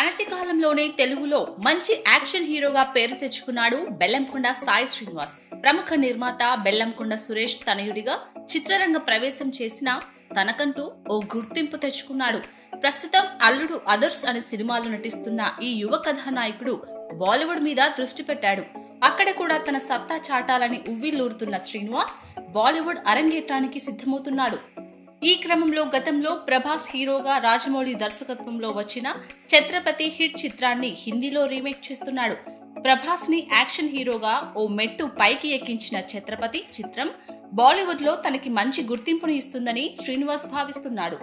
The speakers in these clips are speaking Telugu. అనతికాలంలోనే తెలుగులో మంచి యాక్షన్ హీరోగా పేరు తెచ్చుకున్నాడు బెల్లంకొండ సాయి శ్రీనివాస్. ప్రముఖ నిర్మాత బెల్లంకొండ సురేష్ తనయుడిగా చిత్రరంగ ప్రవేశం చేసిన తనకంటూ ఓ గుర్తింపు తెచ్చుకున్నాడు. ప్రస్తుతం అల్లుడు అదర్స్ అనే సినిమాలో నటిస్తున్న ఈ యువ కథానాయకుడు బాలీవుడ్ మీద దృష్టి పెట్టాడు. అక్కడ కూడా తన సత్తా చాటాలని ఉవ్విలూరుతున్న శ్రీనివాస్ బాలీవుడ్ అరంగేట్రానికి సిద్ధమవుతున్నాడు. ఈ క్రమంలో గతంలో ప్రభాస్ హీరోగా రాజమౌళి దర్శకత్వంలో వచ్చిన ఛత్రపతి హిట్ చిత్రాన్ని హిందీలో రీమేక్ చేస్తున్నాడు. ప్రభాస్ ని యాక్షన్ హీరోగా ఓ మెట్టు పైకి ఎక్కించిన ఛత్రపతి చిత్రం బాలీవుడ్ లో తనకి మంచి గుర్తింపును ఇస్తుందని శ్రీనివాస్ భావిస్తున్నాడు.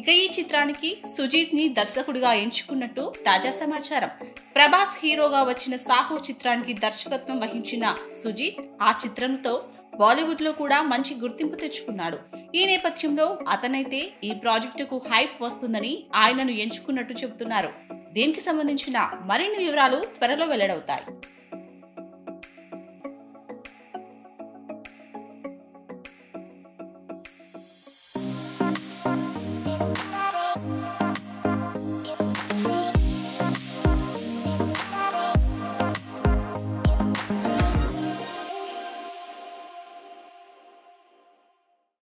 ఇక ఈ చిత్రానికి సుజీత్ ని దర్శకుడిగా ఎంచుకున్నట్టు తాజా సమాచారం. ప్రభాస్ హీరోగా వచ్చిన సాహో చిత్రానికి దర్శకత్వం వహించిన సుజీత్ ఆ చిత్రంతో బాలీవుడ్ లో కూడా మంచి గుర్తింపు తెచ్చుకున్నాడు. ఈ నేపథ్యంలో అతనైతే ఈ ప్రాజెక్టుకు హైప్ వస్తుందని ఆయనను ఎంచుకున్నట్టు చెబుతున్నారు. దీనికి సంబంధించిన మరిన్ని వివరాలు త్వరలో వెల్లడవుతాయి.